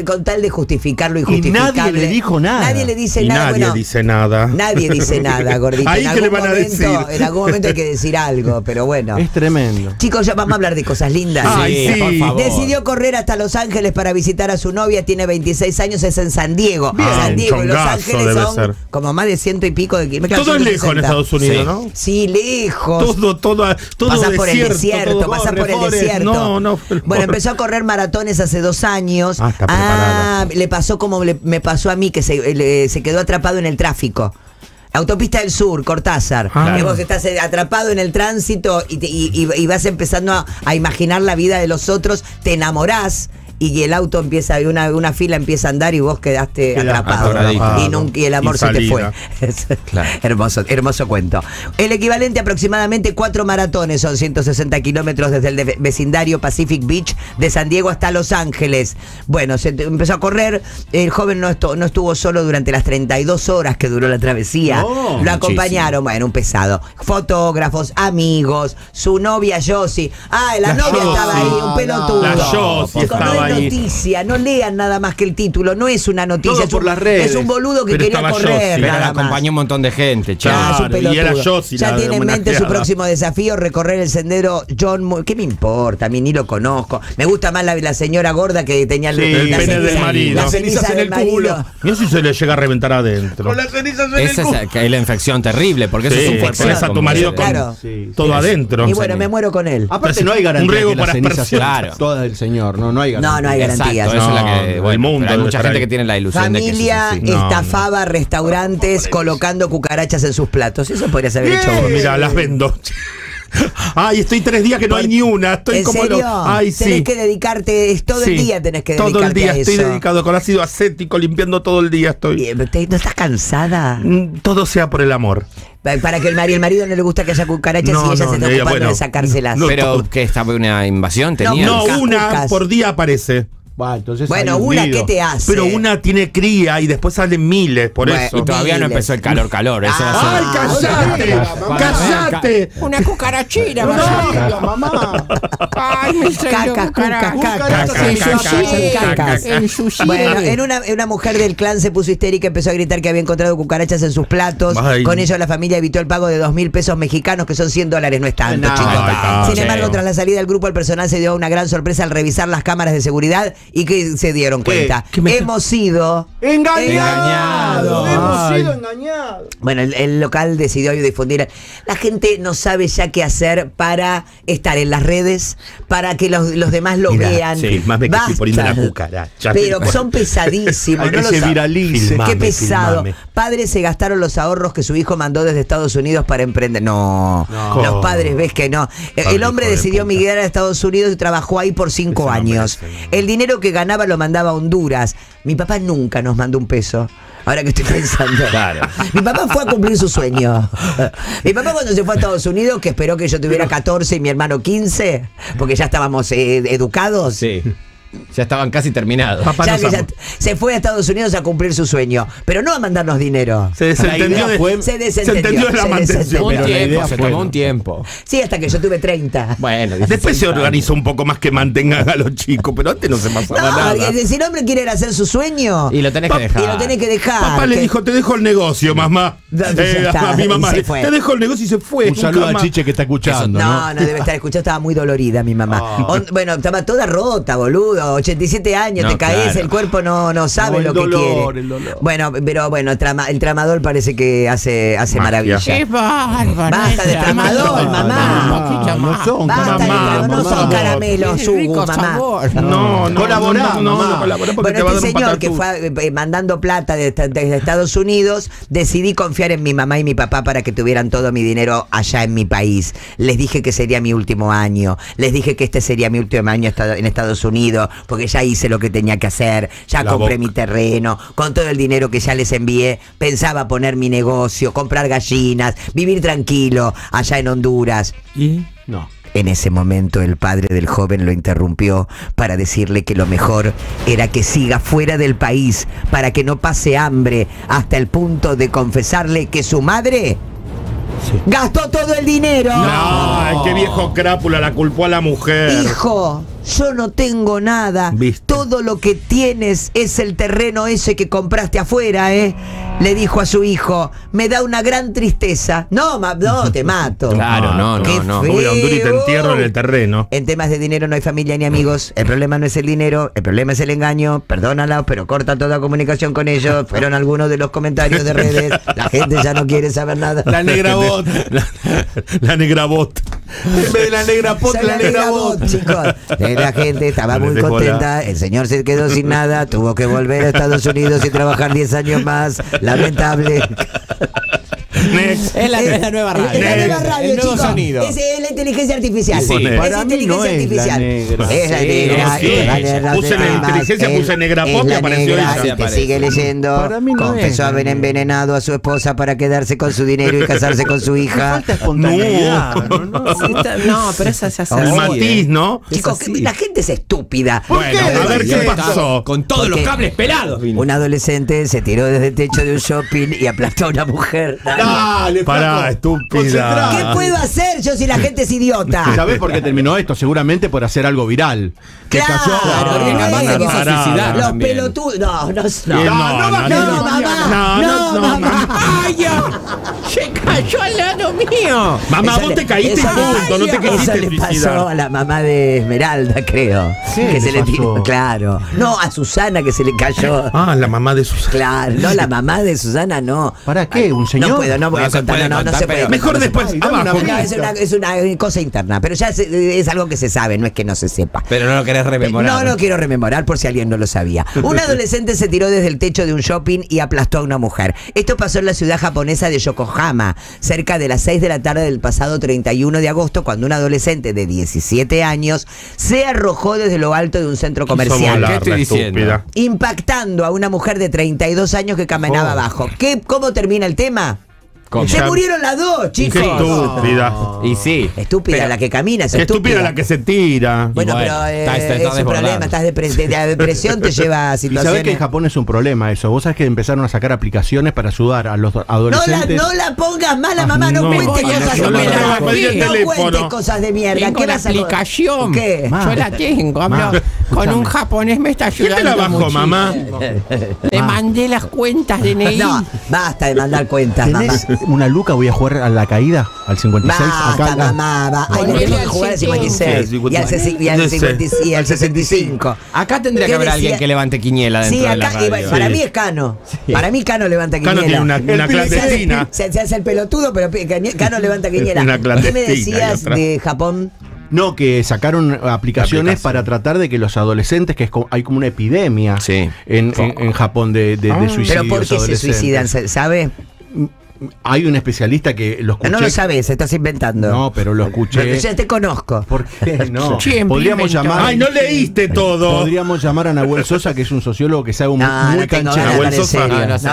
con tal de justificar lo injustificable. Y nadie le dijo nada. Nadie le dice nada. Nadie dice nada. Nadie dice nada, gordito. Ahí que le van a decir. En algún momento hay que decir algo, pero bueno. Es tremendo. Chicos, ya vamos a hablar de cosas lindas. Ay, sí, por favor. Decidió correr hasta Los Ángeles para visitar a su novia. Tiene 26 años, es en San Diego. San Diego y Los Ángeles son como más de 100 y pico de kilómetros. Todo es lejos en Estados Unidos, ¿no? Sí, lejos. Todo pasa por el desierto, pasa por el desierto. Bueno, empezó a correr maratones hace 2 años. Le pasó como me pasó a mí, que se quedó atrapado en el tráfico. Autopista del Sur, Cortázar. Vos estás atrapado en el tránsito y vas empezando a imaginar la vida de los otros, te enamorás. Y el auto empieza, una fila empieza a andar y vos quedaste atrapado. Y el amor se te fue. Hermoso, hermoso cuento. El equivalente aproximadamente 4 maratones son 160 kilómetros desde el vecindario Pacific Beach de San Diego hasta Los Ángeles. Bueno, se empezó a correr. El joven no estuvo solo durante las 32 horas que duró la travesía. Lo acompañaron, bueno, un pesado. Fotógrafos, amigos, su novia Josie. Ah, la novia estaba ahí, un pelotudo. La Josie estaba ahí. Noticia, no lean nada más que el título, no es una noticia, por las redes. Es un boludo que quería correr. Pero la acompañó un montón de gente, y era Josie. Ya tiene en mente su próximo desafío, recorrer el sendero John Muir. ¿Qué me importa? A mí ni lo conozco. Me gusta más la señora gorda que tenía el pene del marido. Las cenizas en el culo. Mira si se le llega a reventar adentro. Con las cenizas en el culo. Esa es la infección terrible, porque eso es un cuerpo. Pones a tu marido con todo adentro. Y bueno, me muero con él. Aparte no hay garantía que las cenizas todas del señor, no hay garantía. No hay garantías. Exacto, eso es la que, bueno, el mundo, hay mucha gente que tiene la ilusión de que estafaba restaurantes colocando cucarachas en sus platos. Eso podría haber hecho vos. Mira, las vendo. Ay, estoy 3 días que no hay ni una. Estoy como lo... Ay, sí. Tenés que dedicarte, todo el día tenés que dedicarte. Todo el día estoy dedicado, con ácido acético, limpiando todo el día estoy. ¿No estás cansada? Todo sea por el amor. Para que el marido no le gusta que haya cucarachas y ella se está ocupando de sacárselas. Pero que esta fue una invasión, tenía. No, una por día aparece. Ah, bueno, una que te hace. Pero una tiene cría y después salen miles, por eso. Y todavía no empezó el calor. Eso ¡ay, cállate! Una cucarachina, no, mamá. ¡Ay, me salió cucarachas! Bueno, una mujer del clan se puso histérica y empezó a gritar que había encontrado cucarachas en sus platos. Con ello la familia evitó el pago de 2.000 pesos mexicanos, que son $100, no es tanto, chicos. Sin embargo, tras la salida del grupo, el personal se dio una gran sorpresa al revisar las cámaras de seguridad. Y que se dieron cuenta. Hemos sido engañados. Hemos sido engañados. Bueno, el local decidió difundir. La gente no sabe ya qué hacer para estar en las redes, para que los demás lo vean. Sí, más me casi poniendo la cucaracha. Pero son pesadísimos. No se viralice. Qué pesado. Padres se gastaron los ahorros que su hijo mandó desde Estados Unidos para emprender. No, los padres ves que no. El hombre decidió migrar a Estados Unidos y trabajó ahí por 5 años. El dinero que ganaba lo mandaba a Honduras. Mi papá nunca nos mandó un peso. Ahora que estoy pensando, claro. Mi papá fue a cumplir su sueño. Mi papá, cuando se fue a Estados Unidos, que esperó que yo tuviera 14 y mi hermano 15, porque ya estábamos educados. Sí. Ya estaban casi terminados. Se fue a Estados Unidos a cumplir su sueño, pero no a mandarnos dinero. Se desentendió de la mantención. Se tomó un tiempo. Sí, hasta que yo tuve 30. Bueno, después se organizó un poco más que mantengan a los chicos, pero antes no se pasaba nada. Si el hombre quiere hacer su sueño y lo tenés que dejar. Papá le dijo, te dejo el negocio, mamá. Mi mamá, te dejo el negocio y se fue. Un saludo a Chiche que está escuchando. No, no debe estar escuchando, estaba muy dolorida mi mamá. Bueno, estaba toda rota, boludo. 87 años, no, te caes, claro. El cuerpo no sabe lo dolor, que quiere. El dolor. Bueno, pero bueno, el tramador parece que hace maravillas. Basta de tramador, mamá. No son caramelos, Hugo, mamá. No, colaborá. Bueno, este señor que fue mandando plata desde Estados Unidos, decidí confiar en mi mamá y mi papá para que tuvieran todo mi dinero allá en mi país. Les dije que sería mi último año. Les dije que este sería mi último año en Estados Unidos, porque ya hice lo que tenía que hacer, ya compré mi terreno, con todo el dinero que ya les envié, pensaba poner mi negocio, comprar gallinas, vivir tranquilo allá en Honduras. Y no. En ese momento el padre del joven lo interrumpió para decirle que lo mejor era que siga fuera del país para que no pase hambre, hasta el punto de confesarle que su madre... Sí. Gastó todo el dinero. No, qué viejo crápula, la culpó a la mujer. Hijo, yo no tengo nada. ¿Viste? Todo lo que tienes es el terreno ese que compraste afuera, le dijo a su hijo. Me da una gran tristeza. No, te mato. Claro, no. Voy a Honduras y te entierro en el terreno. En temas de dinero no hay familia ni amigos. El problema no es el dinero, el problema es el engaño. Perdónala, pero corta toda comunicación con ellos. Fueron algunos de los comentarios de redes. La gente ya no quiere saber nada. La negra voz. La negra bot. En vez de la negra pot, la negra bot, chicos. La gente estaba muy contenta. El señor se quedó sin nada. Tuvo que volver a Estados Unidos y trabajar 10 años más. Lamentable. Next. Es la nueva radio. Es la nueva radio, chicos. Es la inteligencia artificial. Sí, es inteligencia artificial. Es la negra. Puse la inteligencia, puse negra pop y apareció ella. Que sigue leyendo. Confesó haber envenenado a su esposa para quedarse con su dinero y casarse con su hija. No, pero esa se hace. El matiz, ¿no? Chicos, la gente es estúpida. Bueno, a ver qué pasó. Con todos los cables pelados. Un adolescente se tiró desde el techo de un shopping y aplastó a una mujer. Dale, pará, estúpida. ¿Qué puedo hacer yo si la gente es idiota? ¿Sabés por qué terminó esto? Seguramente por hacer algo viral. Claro, los pelotudos. No, mamá. Se cayó al lado mío. Mamá, vos te caíste junto, no te quisiste. Eso le pasó a la mamá de Esmeralda, creo. Que se le tiró, claro. No, a Susana que se le cayó. Ah, la mamá de Susana. Claro, no, la mamá de Susana no. ¿Para qué? ¿Un señor? No puedo, no voy a contar, no se puede. Mejor después, abajo. Es una cosa interna, pero ya es algo que se sabe, no es que no se sepa. Pero no lo querés rememorar. No lo quiero rememorar por si alguien no lo sabía. Un adolescente se tiró desde el techo de un shopping y aplastó a una mujer. Esto pasó en la ciudad japonesa de Yokohama, cerca de las 6 de la tarde del pasado 31 de agosto, cuando un adolescente de 17 años se arrojó desde lo alto de un centro comercial. ¿Qué estoy diciendo? Impactando a una mujer de 32 años que caminaba abajo. ¿Cómo termina el tema? Se murieron las dos, chicos. Estúpida. Y sí. Estúpida pero, la que camina, es estúpida la que se tira. Bueno, pero es un problema. La depresión te lleva a situaciones. Sabés que en Japón es un problema eso. Vos sabés que empezaron a sacar aplicaciones para ayudar a los adolescentes. No la pongas mal a mamá, no cuentes cosas de mierda. No cuentes cosas de mierda. ¿Qué vas a hacer? Aplicación. ¿Qué? Yo la tengo, hablo con un japonés, me está ayudando. ¿Qué te la bajó, mamá? Te mandé las cuentas de DNI. No, basta de mandar cuentas, mamá. Una luca, voy a jugar a la caída al 56. Basta, acá, mamá, va. Ay, no, tengo que jugar al 56 y al 65. Acá tendría que haber alguien que levante quiniela dentro de la radio. Para mí es Cano. Para mí Cano levanta quiniela. Cano tiene una clandestina. Se hace el pelotudo, pero Cano levanta quiniela. ¿Qué me decías de Japón? No, que sacaron aplicaciones para tratar de que los adolescentes, que hay como una epidemia en Japón de suicidios. ¿Pero por qué se suicidan? ¿Sabe? Hay un especialista que lo escuché. No lo sabes, estás inventando. No, pero lo escuché. Ya te conozco. ¿Por qué no? Podríamos llamar. Ay, no leíste todo. Podríamos llamar a Nahuel Sosa, que es un sociólogo que sabe muy canchero. No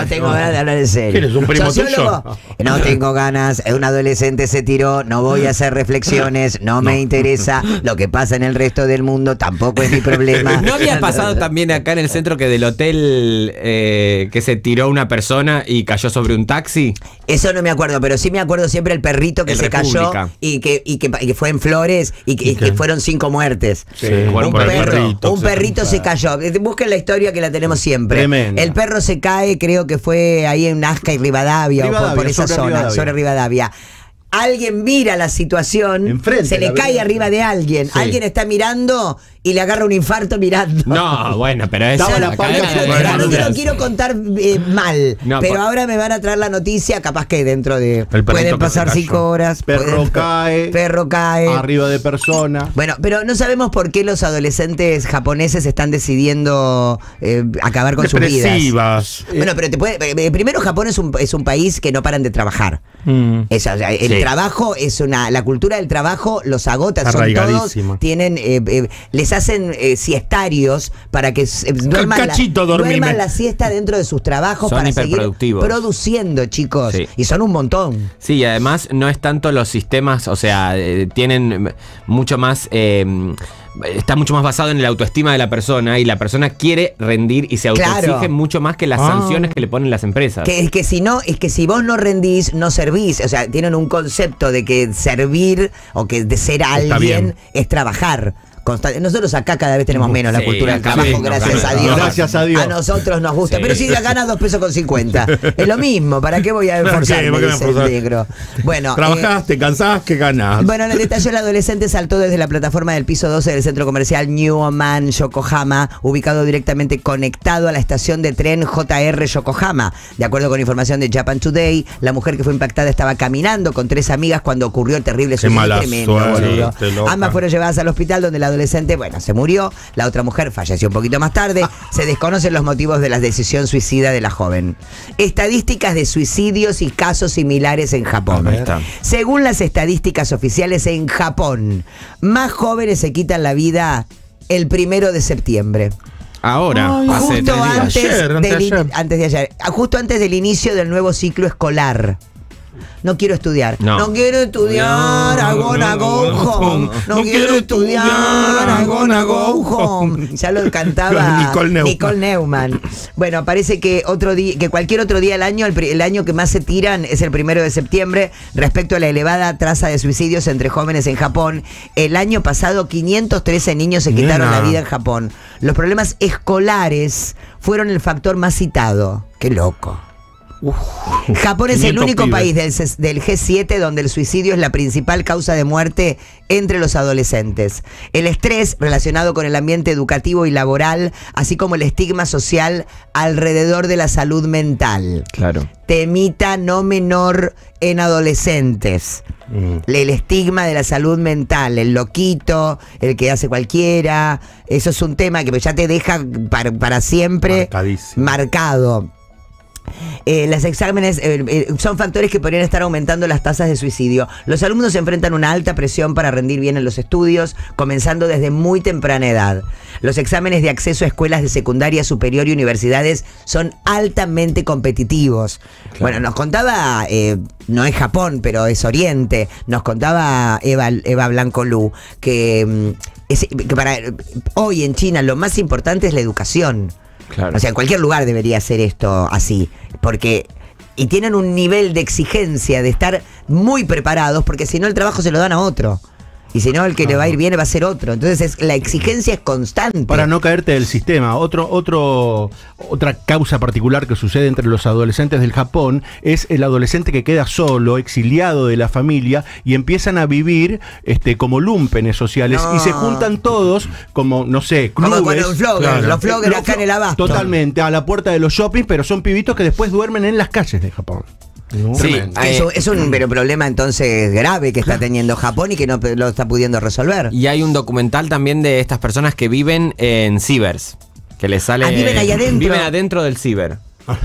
tengo ganas de hablar en serio. ¿Eres un primo tuyo? No tengo ganas. Un adolescente se tiró. No voy a hacer reflexiones. No me interesa. Lo que pasa en el resto del mundo tampoco es mi problema. ¿No había pasado también acá en el centro que del hotel que se tiró una persona y cayó sobre un taxi? Eso no me acuerdo, pero sí me acuerdo siempre el perrito que se cayó y que fue en Flores y que fueron 5 muertes. Sí. Un perrito se cayó. Busquen la historia que la tenemos siempre. Tremenda. El perro se cae, creo que fue ahí en Nazca y Rivadavia por esa zona, sobre Rivadavia. Alguien mira la situación, se le cae arriba de alguien, alguien está mirando y le agarra un infarto mirando. No, bueno, pero eso no te lo quiero contar mal, no, pero ahora me van a traer la noticia, capaz que dentro de... Pueden pasar 5 horas. Perro cae. Arriba de persona. Bueno, pero no sabemos por qué los adolescentes japoneses están decidiendo acabar con sus vidas. Bueno, pero primero Japón es un país que no paran de trabajar. Trabajo es la cultura del trabajo los agota, son todos, les hacen siestarios para que duerman la siesta dentro de sus trabajos, son para seguir produciendo, chicos, y son un montón. Sí, y además no es tanto los sistemas, o sea, tienen mucho más... está mucho más basado en la autoestima de la persona y la persona quiere rendir y se autoexige mucho más que las sanciones que le ponen las empresas. Es que si vos no rendís, no servís. O sea, tienen un concepto de que servir o que de ser alguien es trabajar. Nosotros acá cada vez tenemos menos la cultura del trabajo, gracias a Dios. A nosotros nos gusta, pero si ganas 2,50 pesos. Es lo mismo, ¿para qué voy a esforzarme? Bueno, trabajaste, cansaste, ganás. Bueno, en el detalle, el adolescente saltó desde la plataforma del piso 12 del centro comercial Newman Yokohama, ubicado directamente conectado a la estación de tren J.R. Yokohama. De acuerdo con información de Japan Today, la mujer que fue impactada estaba caminando con 3 amigas cuando ocurrió el terrible suceso. Tremendo. Ambas fueron llevadas al hospital, donde la adolescente, bueno, se murió. La otra mujer falleció un poquito más tarde. Se desconocen los motivos de la decisión suicida de la joven. Estadísticas de suicidios y casos similares en Japón. Según las estadísticas oficiales, en Japón más jóvenes se quitan la vida el 1 de septiembre. Ahora, justo antes del inicio del nuevo ciclo escolar. No quiero estudiar, I wanna go home. Ya lo cantaba Nicole Neumann. Bueno, parece que cualquier otro día del año, el año que más se tiran es el 1 de septiembre. Respecto a la elevada tasa de suicidios entre jóvenes en Japón, el año pasado 513 niños se quitaron la vida en Japón. Los problemas escolares fueron el factor más citado. Qué loco. Japón es el único país del G7 donde el suicidio es la principal causa de muerte entre los adolescentes. El estrés relacionado con el ambiente educativo y laboral, así como el estigma social alrededor de la salud mental. Claro. Temita no menor en adolescentes. El estigma de la salud mental, el loquito, el que hace cualquiera. Eso es un tema que ya te deja para siempre marcado. Los exámenes son factores que podrían estar aumentando las tasas de suicidio. Los alumnos enfrentan una alta presión para rendir bien en los estudios, comenzando desde muy temprana edad. Los exámenes de acceso a escuelas de secundaria superior y universidades son altamente competitivos. Claro. Bueno, nos contaba, no es Japón, pero es Oriente, nos contaba Eva Blancolú que para hoy en China lo más importante es la educación. Claro. O sea, en cualquier lugar debería ser esto así, porque y tienen un nivel de exigencia de estar muy preparados, porque si no el trabajo se lo dan a otro. Y si no, el que le va a ir bien va a ser otro. Entonces la exigencia es constante. Para no caerte del sistema. Otra causa particular que sucede entre los adolescentes del Japón es el adolescente que queda solo, exiliado de la familia, y empiezan a vivir como lumpenes sociales. No. Y se juntan todos como, no sé, clubes. Como los floggers, claro. Los floggers acá en el abasto. Totalmente, a la puerta de los shoppings, pero son pibitos que después duermen en las calles de Japón. Sí, es un problema entonces grave que está teniendo Japón y que no lo está pudiendo resolver. Y hay un documental también de estas personas que viven en cibers, que les sale viven ahí adentro. Viven adentro del ciber.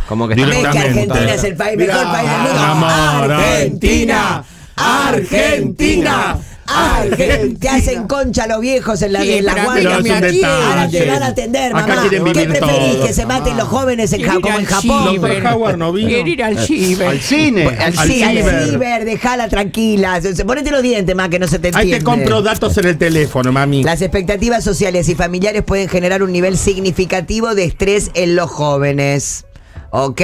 Como que Argentina es el país mejor país del mundo. Argentina, Argentina. Te hacen concha los viejos en las guardias. Te van a atender, mamá. ¿Qué preferís? ¿Que se maten los jóvenes como en Japón? Doctor Howard no vino. Quiero ir al ciber. Al cine. Al ciber, dejala tranquila. Ponete los dientes, más que no se te entiende. Ahí te compro datos en el teléfono, mami. Las expectativas sociales y familiares pueden generar un nivel significativo de estrés en los jóvenes. ¿Ok?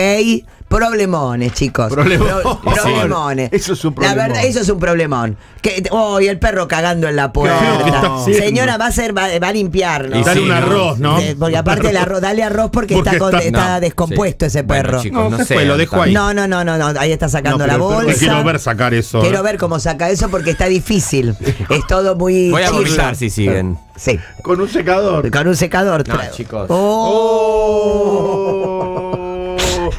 Problemones, chicos. Problemones. Eso es un problemón. La verdad, eso es un problemón. Oh, y el perro cagando en la puerta. Señora, va a limpiar, ¿no? Y dale un arroz, ¿no? Porque aparte el arroz, dale arroz porque está descompuesto ese perro. Chicos, no sé, lo dejo ahí. No, ahí está sacando la bolsa. Quiero ver sacar eso. Quiero ver cómo saca eso porque está difícil. Es todo muy... Voy a burlar si siguen. Sí. Con un secador. Con un secador. No, chicos. ¡Oh!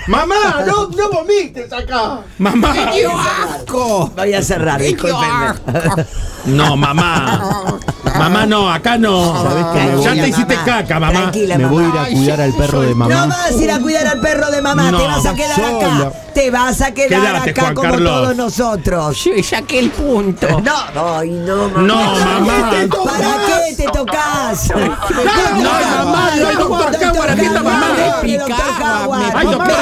¡Mamá! ¡No vomites acá! ¡Mamá! ¡Qué asco! Voy a cerrar, discúlpenme. No, mamá. Mamá, no, acá no. Ya te hiciste caca, mamá. Tranquila, mamá. Me voy a ir a cuidar al perro de mamá. No vas a ir a cuidar al perro de mamá. No, te vas a quedar solo acá. Te vas a quedar acá como todos nosotros. Yo saqué el punto. No. Ay, no, mamá. No, mamá. ¿Para qué te tocás? No, mamá. No hay doctor Howard. Aquí está mamá. Me picaba. Ay, doctor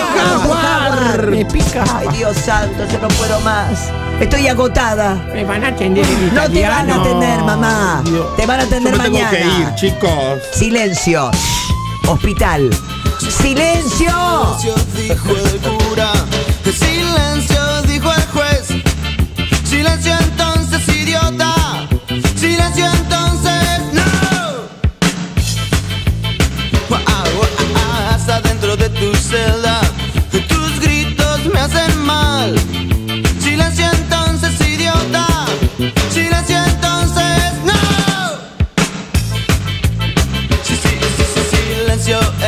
Howard. Me pica. Ay, Dios santo, yo no puedo más. Estoy agotada. Me van a atender en italiano. No te van a atender, mamá. Dios. Te van a atender mañana. Tengo que ir, chicos. Silencio. Hospital. ¡Silencio! Silencio, dijo el cura. Silencio, dijo el juez. Silencio entonces, idiota. Silencio entonces, no. Hasta dentro de tu celda. Tus gritos me hacen mal. Silencio entonces, idiota. Silencio entonces, no. Silencio.